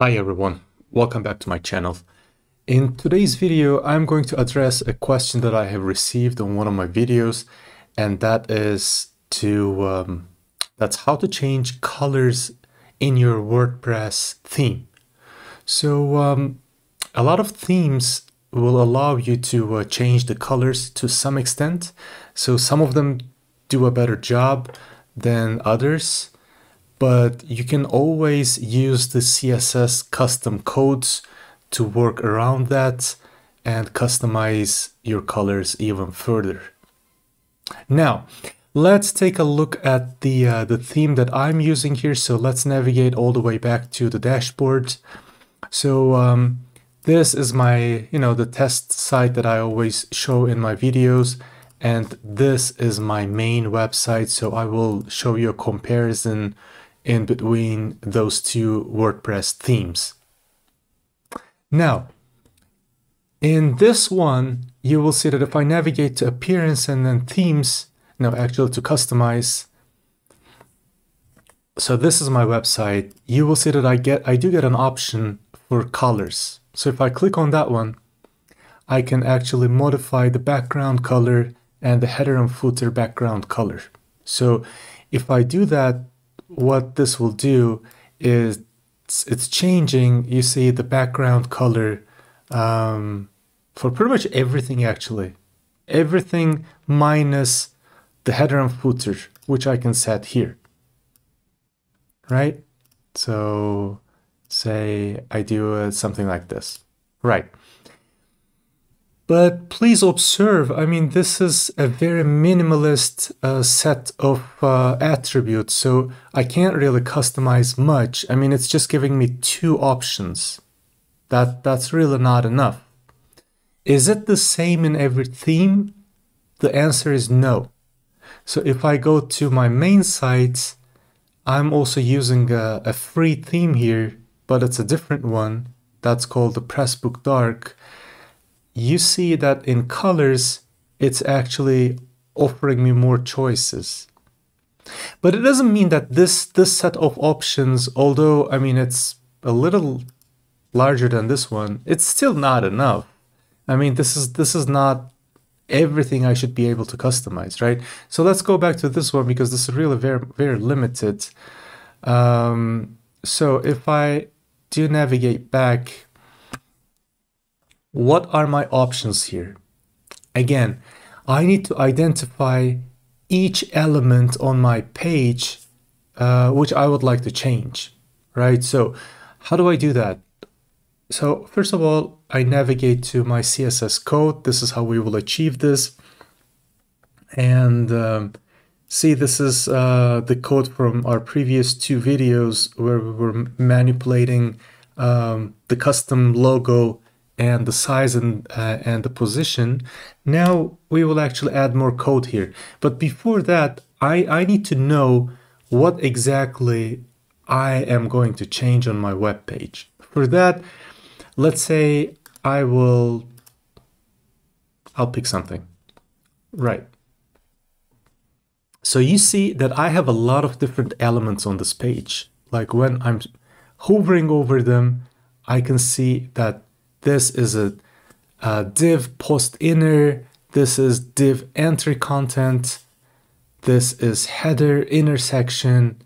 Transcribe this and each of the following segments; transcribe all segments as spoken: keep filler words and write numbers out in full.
Hi everyone, welcome back to my channel. In today's video, I'm going to address a question that I have received on one of my videos, and that is to um, that's how to change colors in your WordPress theme. So um, a lot of themes will allow you to uh, change the colors to some extent. So some of them do a better job than others. But you can always use the C S S custom codes to work around that and customize your colors even further. Now, let's take a look at the, uh, the theme that I'm using here. So let's navigate all the way back to the dashboard. So um, this is my, you know, the test site that I always show in my videos. And this is my main website. So I will show you a comparison in between those two WordPress themes. Now, in this one, you will see that if I navigate to appearance and then themes, no, actually to customize. So this is my website. You will see that I get, I do get an option for colors. So if I click on that one, I can actually modify the background color and the header and footer background color. So if I do that, what this will do is it's, it's changing, you see, the background color um, for pretty much everything, actually. Everything minus the header and footer, which I can set here, right? So say I do uh, something like this, right? But please observe, I mean, this is a very minimalist uh, set of uh, attributes, so I can't really customize much. I mean, it's just giving me two options. That, that's really not enough. Is it the same in every theme? The answer is no. So if I go to my main site, I'm also using a, a free theme here, but it's a different one. That's called the Pressbook Dark. You see that in colors, it's actually offering me more choices. But it doesn't mean that this, this set of options, although, I mean, it's a little larger than this one, it's still not enough. I mean, this is, this is not everything I should be able to customize, right? So let's go back to this one because this is really very, very limited. Um, so if I do navigate back, what are my options here? Again, I need to identify each element on my page, uh, which I would like to change, right? So how do I do that? So first of all, I navigate to my C S S code. This is how we will achieve this. And um, see, this is uh, the code from our previous two videos where we were manipulating um, the custom logo and the size and, uh, and the position. Now we will actually add more code here. But before that, I, I need to know what exactly I am going to change on my web page. For that, let's say I will, I'll pick something, right? So you see that I have a lot of different elements on this page. Like when I'm hovering over them, I can see that this is a, a div post inner, this is div entry content, this is header inner section,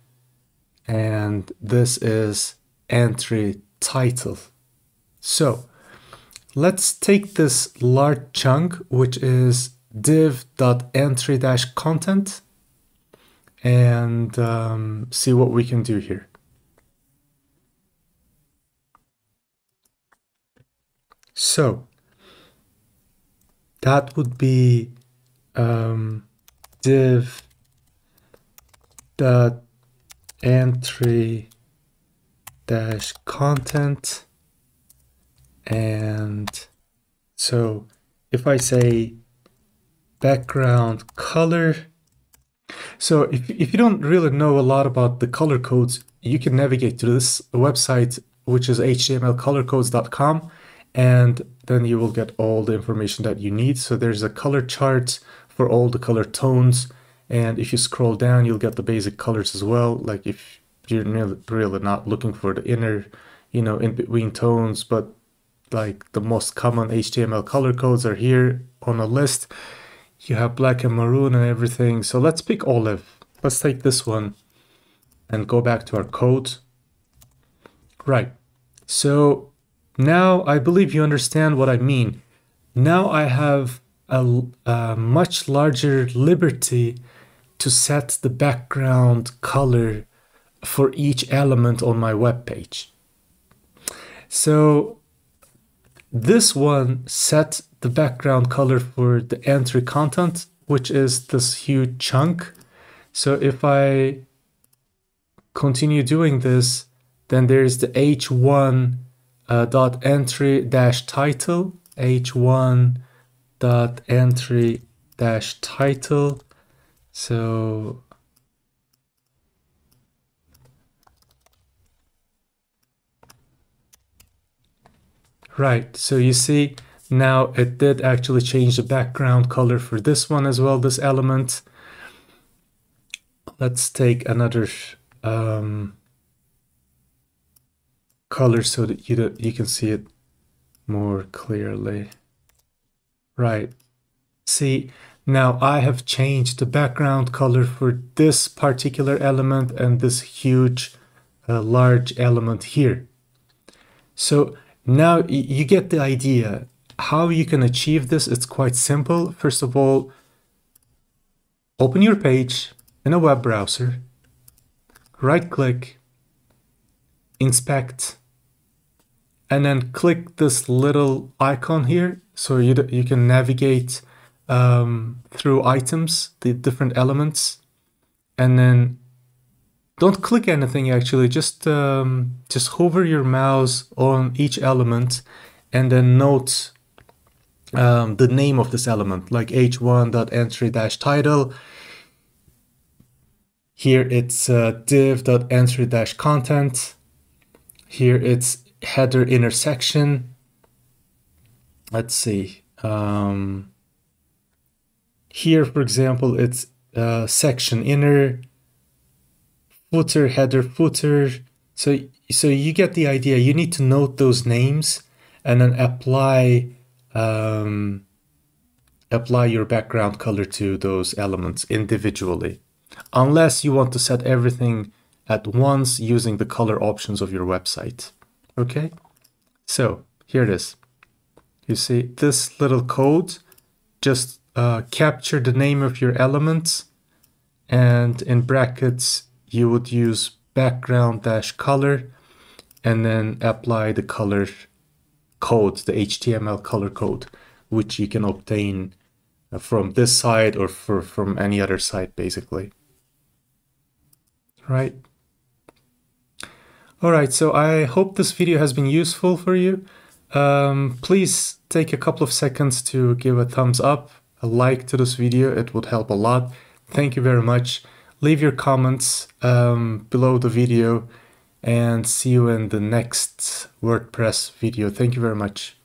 and this is entry title. So let's take this large chunk, which is div.entry-content, and um, see what we can do here. So that would be um, div dot entry dash content, and so if I say background color, so if, if you don't really know a lot about the color codes, you can navigate to this website, which is H T M L color codes dot com. And then you will get all the information that you need. So there's a color chart for all the color tones. And if you scroll down, you'll get the basic colors as well. Like if you're really not looking for the inner you know, in between tones, but like the most common H T M L color codes are here on a list. You have black and maroon and everything. So let's pick olive. Let's take this one and go back to our code. Right. So now I believe you understand what I mean. Now I have a, a much larger liberty to set the background color for each element on my web page. So this one set the background color for the entry content, which is this huge chunk. So if I continue doing this, then there's the h one uh, dot entry dash title, h one dot entry dash title. So right, so you see now it did actually change the background color for this one as well, this element. Let's take another um, color so that you, don't, you can see it more clearly. Right, see, now I have changed the background color for this particular element and this huge uh, large element here. So now you get the idea. How you can achieve this, it's quite simple. First of all, open your page in a web browser, right-click, inspect, and then click this little icon here so you, you can navigate um, through items, the different elements, and then don't click anything actually, just, um, just hover your mouse on each element and then note um, the name of this element, like h one dot entry dash title. Here it's uh, div dot entry dash content. Here it's header intersection. Let's see. Um, here, for example, it's uh, section inner, footer, header, footer. So, so you get the idea. You need to note those names and then apply um, apply your background color to those elements individually. Unless you want to set everything at once using the color options of your website. Okay, so here it is. You see this little code, just uh, capture the name of your element, and in brackets you would use background dash color and then apply the color code, the H T M L color code, which you can obtain from this side or for, from any other side basically. Right. All right, so I hope this video has been useful for you. Um, please take a couple of seconds to give a thumbs up, a like to this video. It would help a lot. Thank you very much. Leave your comments um, below the video and see you in the next WordPress video. Thank you very much.